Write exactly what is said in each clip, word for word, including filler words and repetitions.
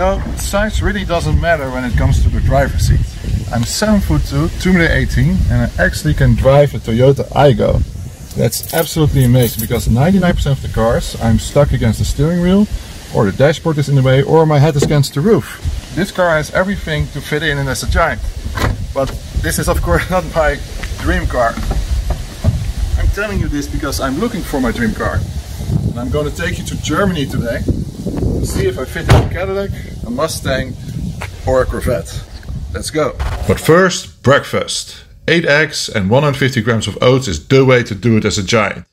know, size really doesn't matter when it comes to the driver's seat. I'm seven foot two, two meter eighteen, and I actually can drive a Toyota Aygo. That's absolutely amazing, because ninety-nine percent of the cars I'm stuck against the steering wheel, or the dashboard is in the way, or my head is against the roof. This car has everything to fit in and as a giant. But this is of course not my dream car. I'm telling you this because I'm looking for my dream car. And I'm going to take you to Germany today to see if I fit in a Cadillac, a Mustang or a Corvette. Let's go. But first, breakfast. eight eggs and one hundred fifty grams of oats is the way to do it as a giant.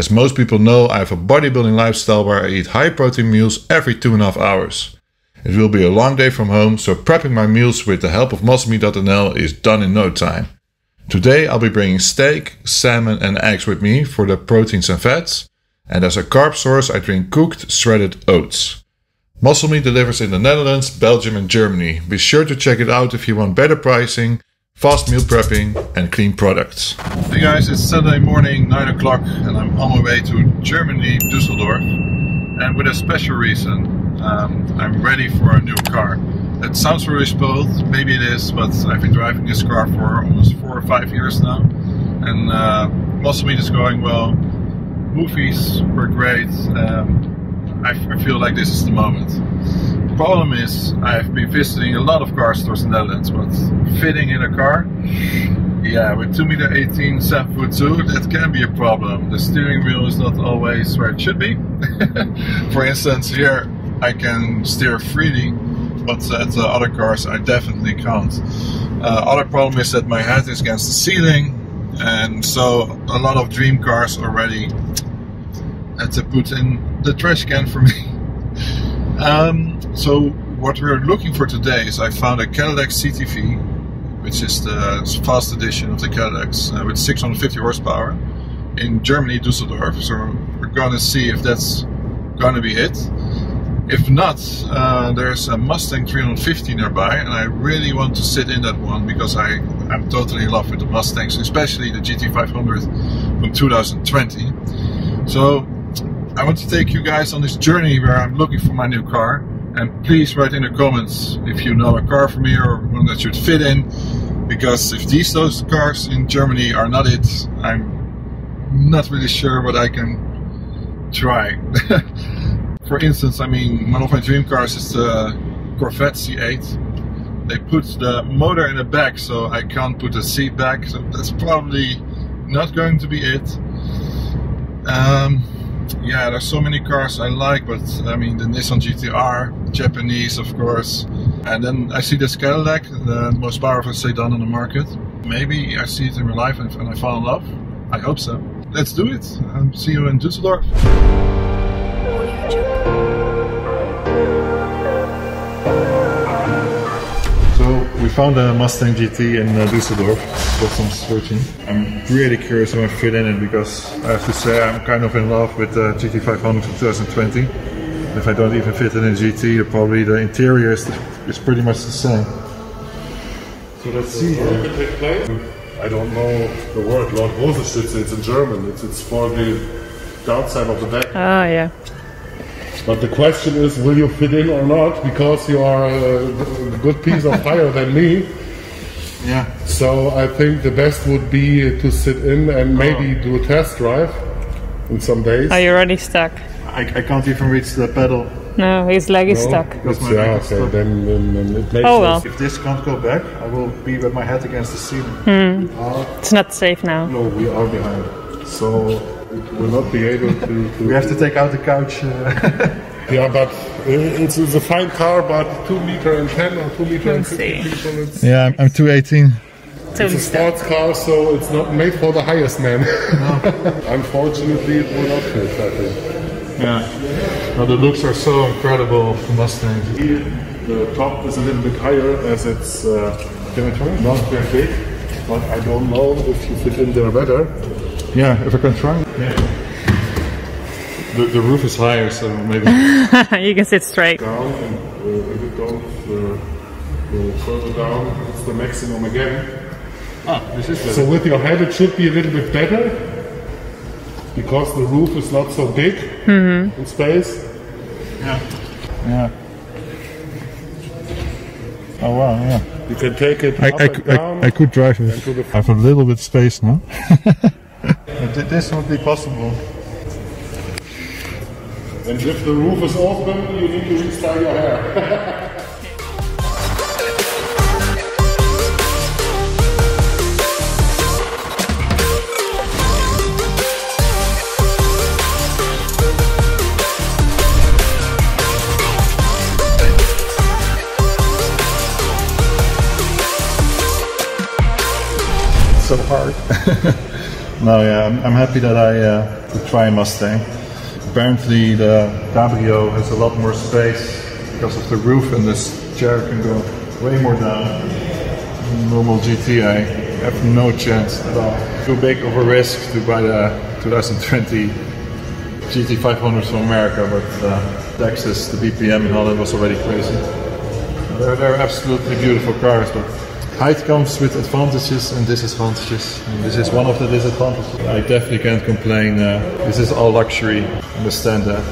As most people know, I have a bodybuilding lifestyle where I eat high protein meals every two and a half hours. It will be a long day from home, so prepping my meals with the help of Musclemeat dot N L is done in no time. Today I'll be bringing steak, salmon and eggs with me for the proteins and fats. And as a carb source I drink cooked, shredded oats. Musclemeat delivers in the Netherlands, Belgium and Germany. Be sure to check it out if you want better pricing, fast meal prepping and clean products. Hey guys, it's Saturday morning, nine o'clock, and I'm on my way to Germany, Düsseldorf, and with a special reason. um, I'm ready for a new car. That sounds really spoiled, maybe it is, but I've been driving this car for almost four or five years now, and uh, Musclemeat is going well, movies were great, um, I, I feel like this is the moment. The problem is, I've been visiting a lot of car stores in the Netherlands, but fitting in a car, yeah, with two meter eighteen, seven foot two, that can be a problem. The steering wheel is not always where it should be. For instance, here I can steer freely, but at uh, other cars I definitely can't. Uh, other problem is that my head is against the ceiling, and so a lot of dream cars already had to put in the trash can for me. Um, so what we're looking for today is I found a Cadillac C T V, which is the fast edition of the Cadillacs, uh, with six hundred fifty horsepower in Germany, Düsseldorf. So we're gonna see if that's gonna be it. If not, uh, there's a Mustang three fifty nearby, and I really want to sit in that one because I, I'm totally in love with the Mustangs, especially the G T five hundred from two thousand twenty. So I want to take you guys on this journey where I'm looking for my new car, and please write in the comments if you know a car for me or one that should fit in, because if these those cars in Germany are not it, I'm not really sure what I can try. For instance, I mean, one of my dream cars is the Corvette C eight. They put the motor in the back, so I can't put the seat back, so that's probably not going to be it. Um, Yeah, there's so many cars I like, but I mean the Nissan G T R, Japanese of course, and then I see this Cadillac, the most powerful sedan on the market. Maybe I see it in real life and I fall in love. I hope so. Let's do it. Um, see you in Düsseldorf. So we found a Mustang G T in uh, Düsseldorf for some searching. I'm really curious how I fit in it, because I have to say I'm kind of in love with the uh, G T five hundred from two thousand twenty. If I don't even fit in a G T, probably the interior is, is pretty much the same. So let's see. I don't know the word, Lord Rosensitz, it's in German. It's, it's for the downside of the back. Ah, yeah. But the question is, will you fit in or not? Because you are a good piece of higher than me. Yeah. So I think the best would be to sit in and maybe oh. do a test drive in some days. Are you already stuck? I, I can't even reach the pedal. No, his leg is no? stuck. It's, my yeah, leg is okay. stuck. Then, then, then it makes oh, well. sense. If this can't go back, I will be with my head against the ceiling. Mm. Are, it's not safe now. No, we are behind. So. We'll not be able to... to we have to take out the couch. Uh. Yeah, but it's, it's a fine car, but two meter and ten or two meter and fifty people... It's, yeah, I'm, I'm two eighteen. It's a sports car, so it's not made for the highest man. No. Unfortunately, it will not fit, I think. Yeah. Now the looks are so incredible for Mustang. Here, the top is a little bit higher as it's uh, not very big, but I don't know if you fit in there better. Yeah, if I can try. Yeah. The, the roof is higher, so maybe... You can sit straight. Down, and uh, if it goes uh, further down, it's the maximum again. Ah, this is better. So with your head it should be a little bit better, because the roof is not so big mm-hmm. in space. Yeah. Yeah. Oh wow, yeah. You can take it I, up I, and I, down. I could drive it. The I have a little bit space now. This would be possible. And if the roof is open, you need to restyle your hair. So hard. No, yeah, I'm, I'm happy that I uh, could try a Mustang. Apparently the Cabrio has a lot more space because of the roof, and this chair can go way more down. Normal G T, I have no chance at all. Too big of a risk to buy the twenty twenty G T five hundred from America, but uh, Texas, the B P M in Holland was already crazy. They're, they're absolutely beautiful cars, but height comes with advantages and disadvantages, and this is one of the disadvantages. I definitely can't complain. Uh, this is all luxury, understand that.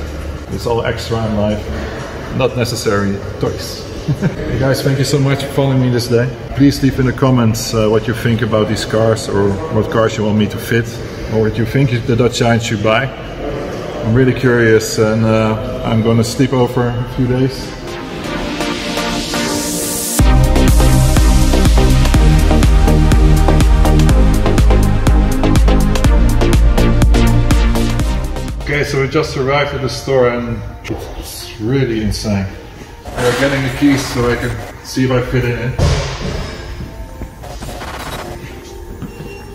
It's all extra in life, not necessary toys. Hey guys, thank you so much for following me this day. Please leave in the comments uh, what you think about these cars, or what cars you want me to fit, or what you think the Dutch Giant should buy. I'm really curious, and uh, I'm gonna sleep over a few days. Okay, so we just arrived at the store and it's really insane. We're getting the keys so I can see if I fit it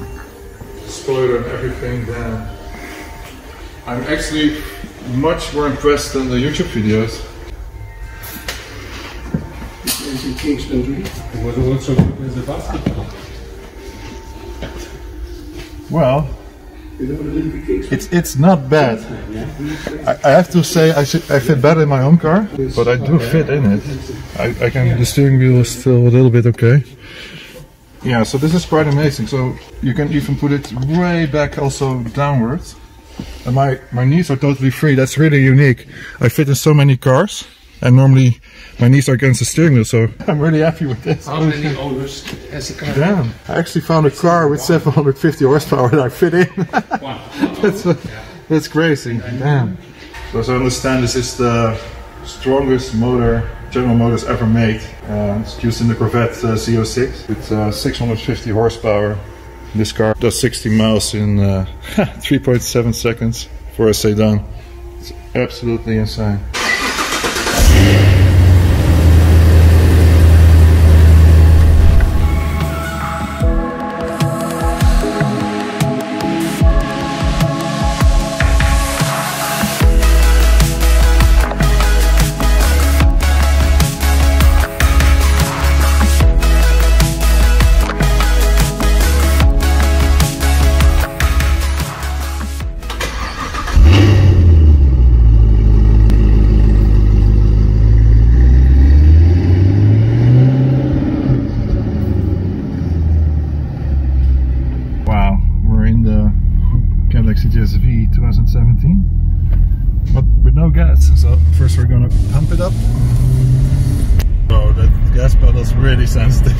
in. Spoiler and everything down. I'm actually much more impressed than the YouTube videos. It changed the dream. It was also good as a basketball. Well, It's it's not bad. I, I have to say I should, I fit better in my own car, but I do fit in it. I, I can. The steering wheel is still a little bit okay. Yeah, so this is quite amazing. So you can even put it way back, also downwards. And my my knees are totally free. That's really unique. I fit in so many cars, and normally my knees are against the steering wheel. So I'm really happy with this. How many owners has a car? Damn! I actually found a car with seven hundred fifty horsepower that I fit in. Wow! that's a, that's crazy. Damn! So as I understand, this is the strongest motor General Motors ever made. Uh, it's used in the Corvette uh, Z oh six with uh, six hundred fifty horsepower. This car does sixty miles in uh, three point seven seconds for a sedan. It's absolutely insane. C T S V twenty seventeen, but with no gas. So first we're gonna pump it up. Oh, that gas pedal is really sensitive.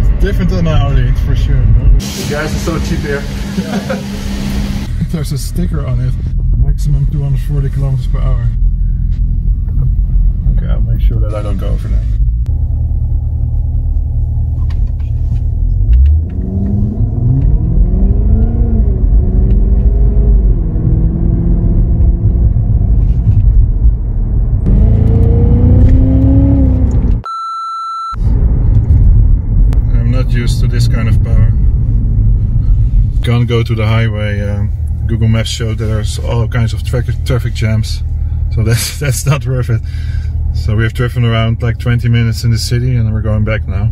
It's different than my Audi for sure. The gas is so cheap here. Yeah. There's a sticker on it. Maximum two hundred forty kilometers per hour. Okay, I'll make sure that I don't go over there. Used to this kind of power. Can't go to the highway. Um, Google Maps showed that there's all kinds of traffic traffic jams, so that's that's not worth it. So we have driven around like twenty minutes in the city, and we're going back now.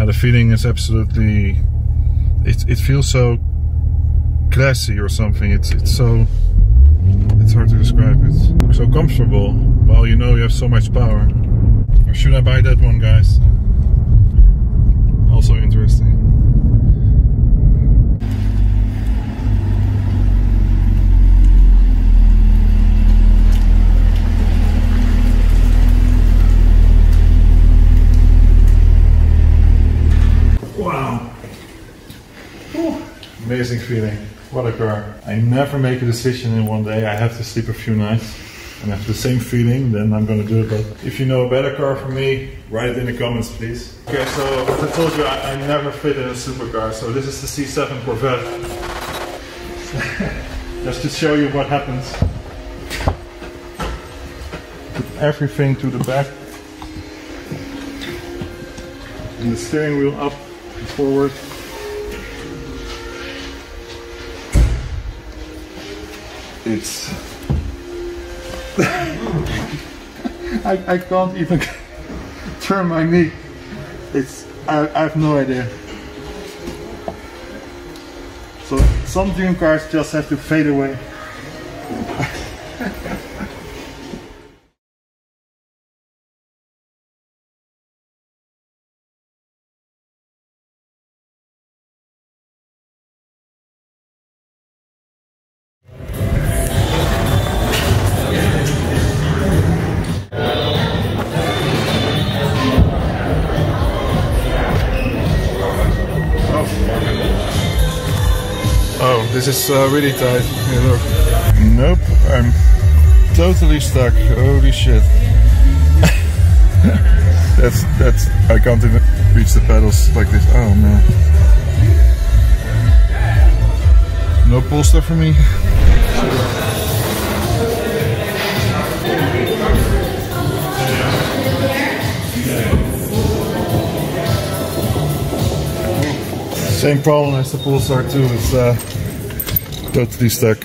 And the feeling is absolutely. It it feels so classy or something. It's it's so. It's hard to describe. It's so comfortable. Well, you know you have so much power. Or should I buy that one, guys? Also interesting. Wow. Whew. Amazing feeling. What a car. I never make a decision in one day. I have to sleep a few nights and have the same feeling, then I'm gonna do it. But if you know a better car for me, write it in the comments, please. Okay, so as I told you, I, I never fit in a supercar. So this is the C seven Corvette. Just to show you what happens. Put everything to the back. And the steering wheel up and forward. It's... I, I can't even turn my knee. It's... I, I have no idea. So some dream cars just have to fade away. This is uh, really tight. Here, look. Nope, I'm totally stuck. Holy shit! that's that's. I can't even reach the pedals like this. Oh man! No Polestar for me. Same problem as the Polestar two. It's uh. Totally stuck.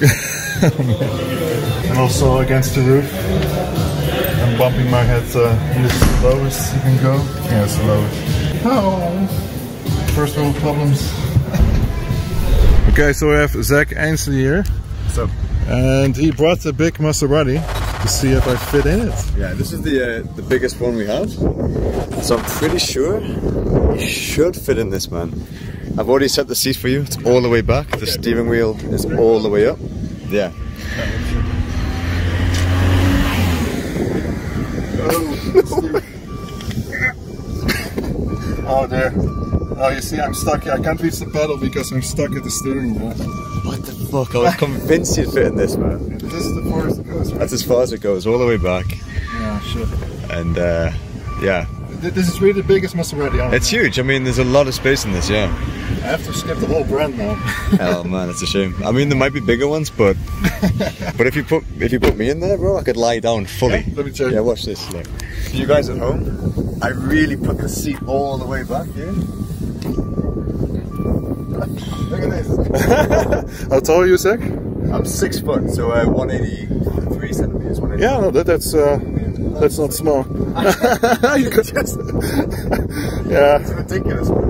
And also against the roof. I'm bumping my head. Uh, this is the lowest you can go. Yeah, it's the lowest. Oh, first world problems. Okay, so we have Zach Ainsley here. What's up? And he brought a big Maserati to see if I fit in it. Yeah, this is the uh, the biggest one we have. So I'm pretty sure you should fit in this, man. I've already set the seat for you, it's all the way back, the steering wheel is all the way up, yeah. Oh, oh there, oh you see I'm stuck, I can't reach the pedal because I'm stuck at the steering wheel. What the fuck, I was convinced you'd fit in this, man. This is the far as it goes, right? That's as far as it goes, all the way back. Yeah, sure. And uh, yeah. This is really the biggest Maserati ever. It's huge, I mean there's a lot of space in this, yeah. I have to skip the whole brand now. Oh man, that's a shame. I mean there might be bigger ones, but but if you put if you put me in there, bro, I could lie down fully. Yeah, let me check. Yeah, watch this. Look. For you guys at home, I really put the seat all the way back here. Look at this. How tall are you, Zach? I'm six foot, so uh, one eighty-three centimeters. one eighty-three. Yeah, no, that, that's uh, that's not small. You could just... Yeah. It's ridiculous, man.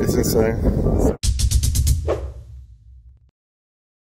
It's insane.